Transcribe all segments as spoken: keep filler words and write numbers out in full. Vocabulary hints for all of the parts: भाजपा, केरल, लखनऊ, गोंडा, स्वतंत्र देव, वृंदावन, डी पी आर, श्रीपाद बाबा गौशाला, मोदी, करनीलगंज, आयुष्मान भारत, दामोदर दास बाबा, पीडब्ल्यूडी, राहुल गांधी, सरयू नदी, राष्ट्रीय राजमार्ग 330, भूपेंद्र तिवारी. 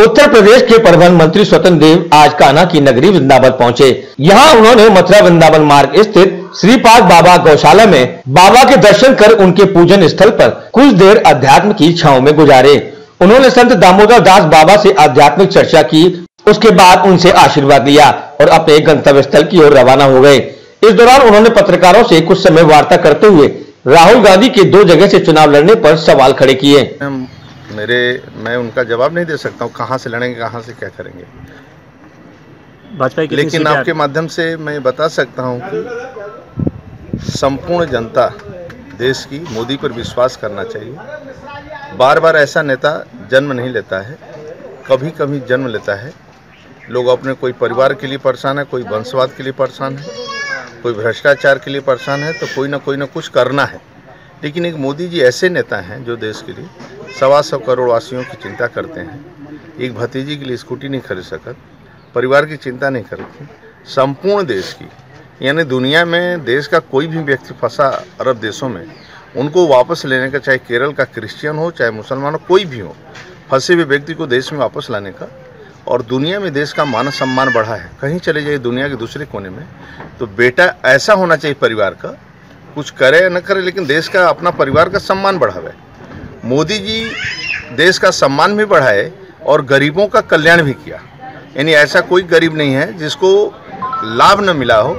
उत्तर प्रदेश के परिवहन मंत्री स्वतंत्र देव आज कान्हा की नगरी वृंदावन पहुंचे। यहां उन्होंने मथुरा वृंदावन मार्ग स्थित श्रीपाद बाबा गौशाला में बाबा के दर्शन कर उनके पूजन स्थल पर कुछ देर अध्यात्म की छांव में गुजारे। उन्होंने संत दामोदर दास बाबा से आध्यात्मिक चर्चा की, उसके बाद उनसे आशीर्वाद लिया और अपने गंतव्य स्थल की ओर रवाना हो गए। इस दौरान उन्होंने पत्रकारों से कुछ समय वार्ता करते हुए राहुल गांधी के दो जगह से चुनाव लड़ने पर सवाल खड़े किए। मेरे मैं उनका जवाब नहीं दे सकता हूँ, कहाँ से लड़ेंगे, कहाँ से क्या करेंगे भाजपा की, लेकिन आपके माध्यम से मैं बता सकता हूँ कि संपूर्ण जनता देश की मोदी पर विश्वास करना चाहिए। बार बार ऐसा नेता जन्म नहीं लेता है, कभी कभी जन्म लेता है। लोग अपने कोई परिवार के लिए परेशान है, कोई वंशवाद के लिए परेशान है, कोई भ्रष्टाचार के लिए परेशान है, तो कोई ना कोई ना कुछ करना है। लेकिन एक मोदी जी ऐसे नेता हैं जो देश के लिए सवा सौ करोड़ वासियों की चिंता करते हैं। एक भतीजी के लिए स्कूटी नहीं खरीद सकत, परिवार की चिंता नहीं करते, संपूर्ण देश की, यानी दुनिया में देश का कोई भी व्यक्ति फंसा अरब देशों में उनको वापस लेने का, चाहे केरल का क्रिश्चियन हो, चाहे मुसलमान हो, कोई भी हो, फंसे हुए व्यक्ति को देश में वापस लाने का और दुनिया में देश का मान सम्मान बढ़ा है। कहीं चले जाइए दुनिया के दूसरे कोने में, तो बेटा ऐसा होना चाहिए परिवार का, कुछ करे या न करे, लेकिन देश का अपना परिवार का सम्मान बढ़ावे। मोदी जी देश का सम्मान भी बढ़ाए और गरीबों का कल्याण भी किया, यानी ऐसा कोई गरीब नहीं है जिसको लाभ न मिला हो,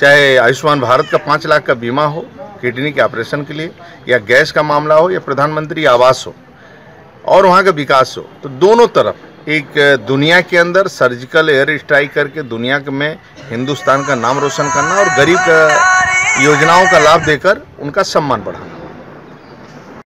चाहे आयुष्मान भारत का पाँच लाख का बीमा हो किडनी के ऑपरेशन के लिए, या गैस का मामला हो, या प्रधानमंत्री आवास हो और वहाँ का विकास हो। तो दोनों तरफ एक दुनिया के अंदर सर्जिकल एयर स्ट्राइक करके दुनिया में हिंदुस्तान का नाम रोशन करना और गरीब योजनाओं का लाभ देकर उनका सम्मान बढ़ाना।